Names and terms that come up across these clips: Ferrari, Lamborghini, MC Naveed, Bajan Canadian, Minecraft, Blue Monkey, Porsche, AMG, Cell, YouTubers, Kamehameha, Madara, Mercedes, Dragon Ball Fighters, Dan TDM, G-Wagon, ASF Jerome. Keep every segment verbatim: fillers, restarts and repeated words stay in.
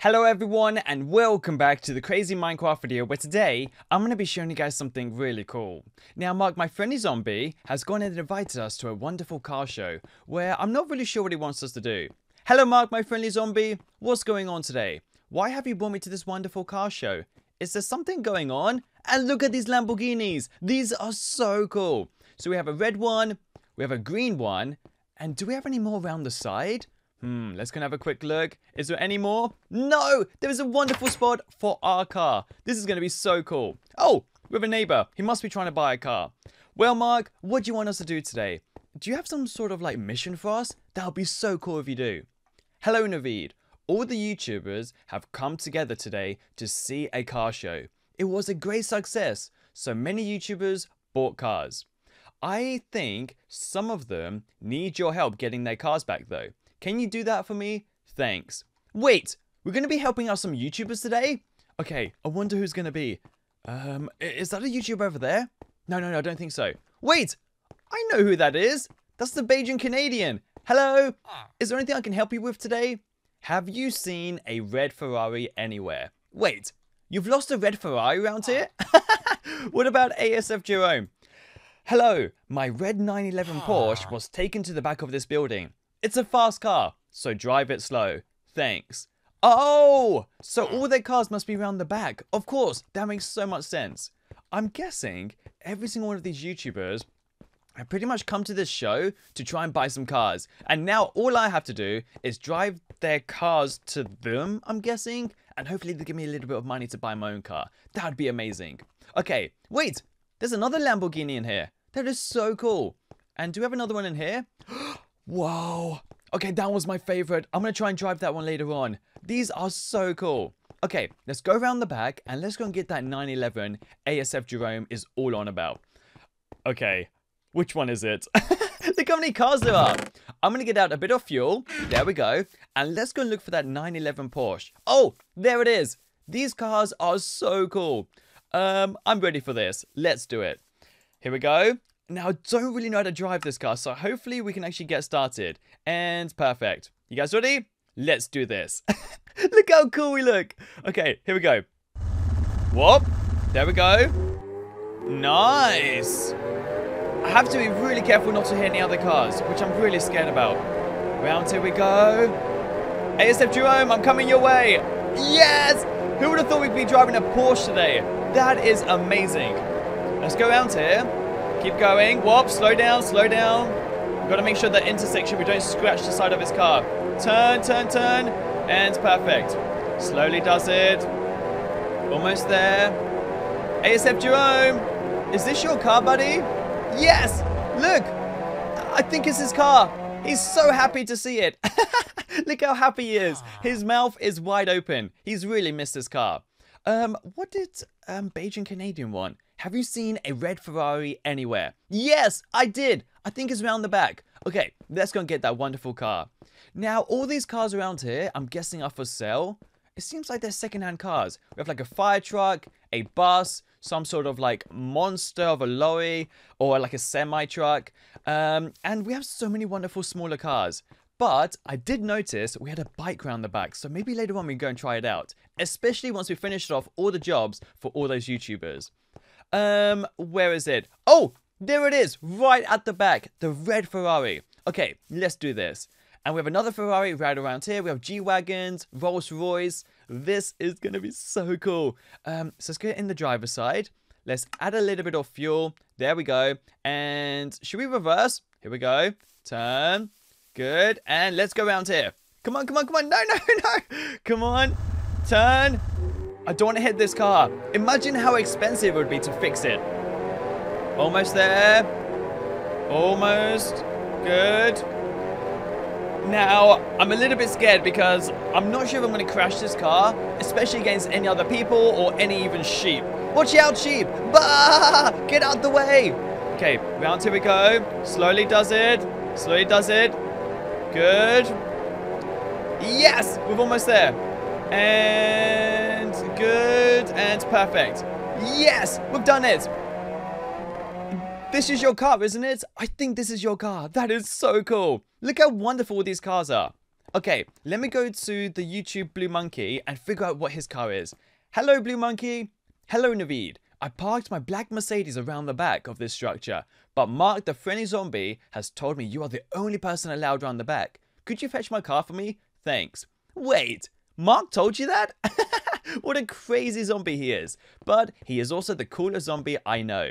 Hello everyone and welcome back to the Crazy Minecraft video, where today I'm going to be showing you guys something really cool. Now Mark, my friendly zombie, has gone and invited us to a wonderful car show where I'm not really sure what he wants us to do. Hello Mark, my friendly zombie, what's going on today? Why have you brought me to this wonderful car show? Is there something going on? And look at these Lamborghinis, these are so cool. So we have a red one, we have a green one, and do we have any more around the side? Hmm, let's go and have a quick look. Is there any more? No! There is a wonderful spot for our car. This is going to be so cool. Oh, we have a neighbor. He must be trying to buy a car. Well, Mark, what do you want us to do today? Do you have some sort of, like, mission for us? That would be so cool if you do. Hello, Naveed. All the YouTubers have come together today to see a car show. It was a great success. So many YouTubers bought cars. I think some of them need your help getting their cars back, though. Can you do that for me? Thanks. Wait, we're going to be helping out some YouTubers today? Okay, I wonder who's going to be. Um, is that a YouTuber over there? No, no, no, I don't think so. Wait, I know who that is. That's the Bajan Canadian. Hello. Is there anything I can help you with today? Have you seen a red Ferrari anywhere? Wait, you've lost a red Ferrari around here? What about A S F Jerome? Hello, my red nine eleven Porsche was taken to the back of this building. It's a fast car, so drive it slow. Thanks. Oh, so all their cars must be around the back. Of course, that makes so much sense. I'm guessing every single one of these YouTubers have pretty much come to this show to try and buy some cars. And now all I have to do is drive their cars to them, I'm guessing. And hopefully they give me a little bit of money to buy my own car. That would be amazing. Okay, wait. There's another Lamborghini in here. That is so cool. And do we have another one in here? Wow. Okay, that was my favorite. I'm going to try and drive that one later on. These are so cool. Okay, let's go around the back and let's go and get that nine eleven A S F Jerome is all on about. Okay, which one is it? Look how many cars there are. I'm going to get out a bit of fuel. There we go. And let's go and look for that nine eleven Porsche. Oh, there it is. These cars are so cool. Um, I'm ready for this. Let's do it. Here we go. Now, I don't really know how to drive this car, so hopefully we can actually get started. And perfect. You guys ready? Let's do this. Look how cool we look. Okay, here we go. Whoop. There we go. Nice. I have to be really careful not to hit any other cars, which I'm really scared about. Round two we go. A S F Jerome, I'm coming your way. Yes. Who would have thought we'd be driving a Porsche today? That is amazing. Let's go round here. Keep going. Whoop, slow down, slow down. We've got to make sure that intersection, we don't scratch the side of his car. Turn, turn, turn. And perfect. Slowly does it. Almost there. A S F Jerome, is this your car, buddy? Yes! Look! I think it's his car. He's so happy to see it. Look how happy he is. His mouth is wide open. He's really missed his car. Um, what did um, Bajan Canadian want? Have you seen a red Ferrari anywhere? Yes, I did. I think it's around the back. Okay, let's go and get that wonderful car. Now, all these cars around here, I'm guessing are for sale. It seems like they're secondhand cars. We have like a fire truck, a bus, some sort of like monster of a lorry, or like a semi truck. Um, and we have so many wonderful smaller cars. But I did notice we had a bike around the back, so maybe later on we can go and try it out. Especially once we finished off all the jobs for all those YouTubers. Um, where is it? Oh, there it is, right at the back, the red Ferrari. Okay, let's do this. And we have another Ferrari right around here. We have G-Wagons, Rolls-Royce. This is going to be so cool. Um, so let's get in the driver's side. Let's add a little bit of fuel. There we go. And should we reverse? Here we go. Turn. Good. And let's go around here. Come on, come on, come on. No, no, no. Come on. Turn. I don't want to hit this car. Imagine how expensive it would be to fix it. Almost there. Almost. Good. Now, I'm a little bit scared because I'm not sure if I'm going to crash this car, especially against any other people or any even sheep. Watch out, sheep. Bah! Get out the way. Okay, round two we go. Slowly does it. Slowly does it. Good. Yes, we're almost there. And... good and perfect. Yes, we've done it. This is your car, isn't it? I think this is your car. That is so cool. Look how wonderful these cars are. Okay, let me go to the YouTube Blue Monkey and figure out what his car is. Hello, Blue Monkey. Hello, Naveed. I parked my black Mercedes around the back of this structure, but Mark, the friendly zombie, has told me you are the only person allowed around the back. Could you fetch my car for me? Thanks. Wait, Mark told you that? What a crazy zombie he is. But he is also the coolest zombie I know.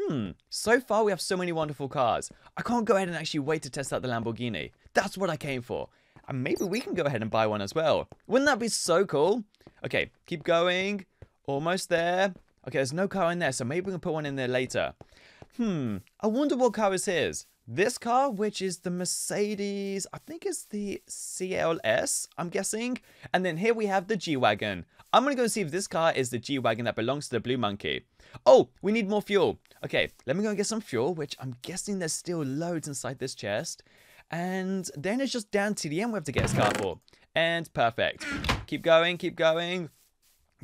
Hmm, so far we have so many wonderful cars. I can't go ahead and actually wait to test out the Lamborghini. That's what I came for. And maybe we can go ahead and buy one as well. Wouldn't that be so cool? Okay, keep going. Almost there. Okay, there's no car in there, so maybe we can put one in there later. Hmm, I wonder what car is his. This car, which is the Mercedes, I think it's the C L S, I'm guessing. And then here we have the G-Wagon. I'm going to go see if this car is the G-Wagon that belongs to the Blue Monkey. Oh, we need more fuel. Okay, let me go and get some fuel, which I'm guessing there's still loads inside this chest. And then it's just Dan T D M we have to get his car for. And perfect. Keep going, keep going.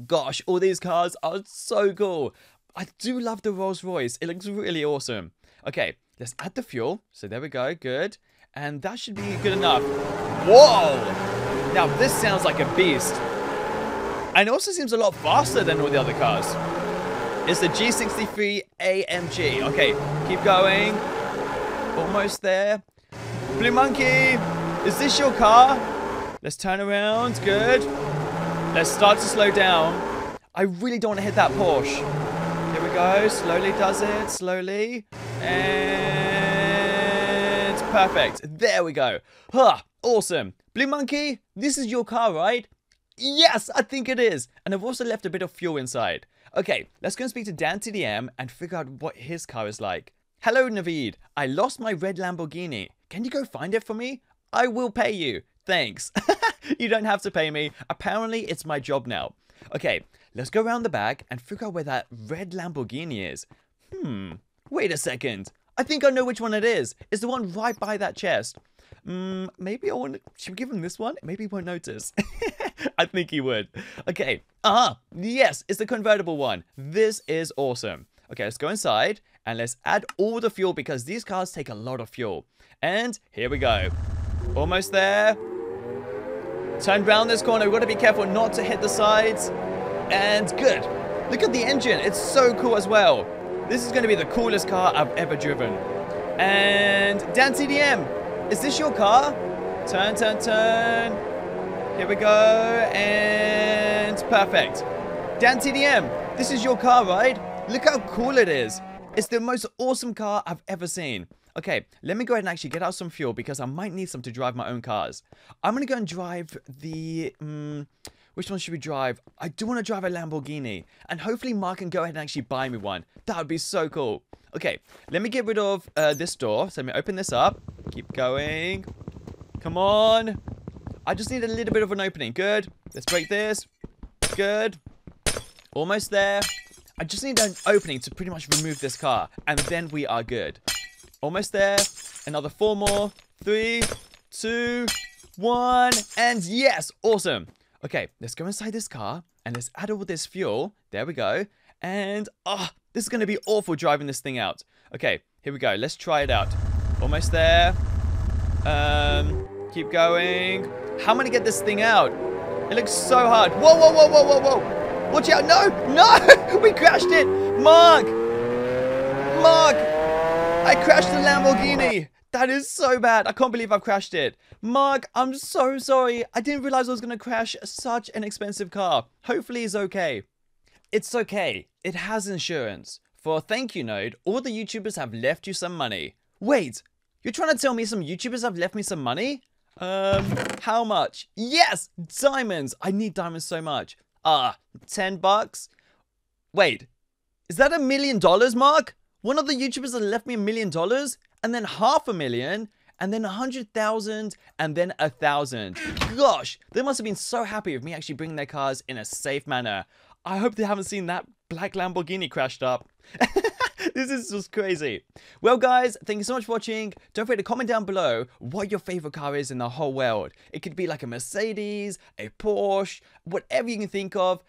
Gosh, all these cars are so cool. I do love the Rolls Royce. It looks really awesome. Okay, let's add the fuel. So there we go, good. And that should be good enough. Whoa! Now this sounds like a beast. And it also seems a lot faster than all the other cars. It's the G sixty-three A M G. Okay, keep going. Almost there. Blue Monkey, is this your car? Let's turn around, good. Let's start to slow down. I really don't want to hit that Porsche. Here we go, slowly does it, slowly. And perfect, there we go. Huh, awesome. Blue Monkey, this is your car, right? Yes, I think it is. And I've also left a bit of fuel inside. Okay, let's go and speak to Dan T D M and figure out what his car is like. Hello, Naveed. I lost my red Lamborghini. Can you go find it for me? I will pay you. Thanks. You don't have to pay me. Apparently, it's my job now. Okay, let's go around the back and figure out where that red Lamborghini is. Hmm, wait a second. I think I know which one it is. It's the one right by that chest. Mm, maybe I want. Should we give him this one? Maybe he won't notice. I think he would. Okay. Uh-huh. Yes, it's the convertible one. This is awesome. Okay, let's go inside and let's add all the fuel because these cars take a lot of fuel. And here we go. Almost there. Turn round this corner. We've got to be careful not to hit the sides. And good. Look at the engine. It's so cool as well. This is going to be the coolest car I've ever driven. And Dan T D M, is this your car? Turn, turn, turn. Here we go. And perfect. Dan T D M, this is your car, right? Look how cool it is. It's the most awesome car I've ever seen. Okay, let me go ahead and actually get out some fuel because I might need some to drive my own cars. I'm going to go and drive the... Um, which one should we drive? I do want to drive a Lamborghini. And hopefully Mark can go ahead and actually buy me one. That would be so cool. Okay, let me get rid of uh, this door. So let me open this up. Keep going. Come on. I just need a little bit of an opening. Good. Let's break this. Good. Almost there. I just need an opening to pretty much remove this car. And then we are good. Almost there. Another four more. Three, two, one. And yes, awesome. Okay, let's go inside this car and let's add all this fuel. There we go. And, oh, this is going to be awful driving this thing out. Okay, here we go. Let's try it out. Almost there. Um, keep going. How am I going to get this thing out? It looks so hard. Whoa, whoa, whoa, whoa, whoa, whoa. Watch out. No, no. We crashed it. Mark. Mark. I crashed the Lamborghini. That is so bad. I can't believe I've crashed it. Mark, I'm so sorry. I didn't realize I was going to crash such an expensive car. Hopefully it's okay. It's okay. It has insurance. For a thank you note, all the YouTubers have left you some money. Wait, you're trying to tell me some YouTubers have left me some money? Um, how much? Yes, diamonds. I need diamonds so much. Ah, uh, ten bucks. Wait, is that a million dollars, Mark? One of the YouTubers that left me a million dollars, and then half a million, and then a hundred thousand, and then a thousand. Gosh, they must have been so happy with me actually bringing their cars in a safe manner. I hope they haven't seen that black Lamborghini crashed up. This is just crazy. Well, guys, thank you so much for watching. Don't forget to comment down below what your favorite car is in the whole world. It could be like a Mercedes, a Porsche, whatever you can think of.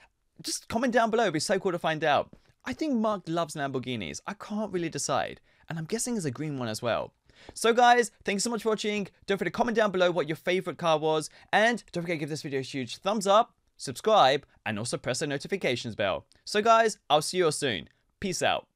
Just comment down below. It'd be so cool to find out. I think Mark loves Lamborghinis. I can't really decide. And I'm guessing it's a green one as well. So guys, thanks so much for watching. Don't forget to comment down below what your favorite car was, and don't forget to give this video a huge thumbs up, subscribe, and also press the notifications bell. So guys, I'll see you all soon. Peace out.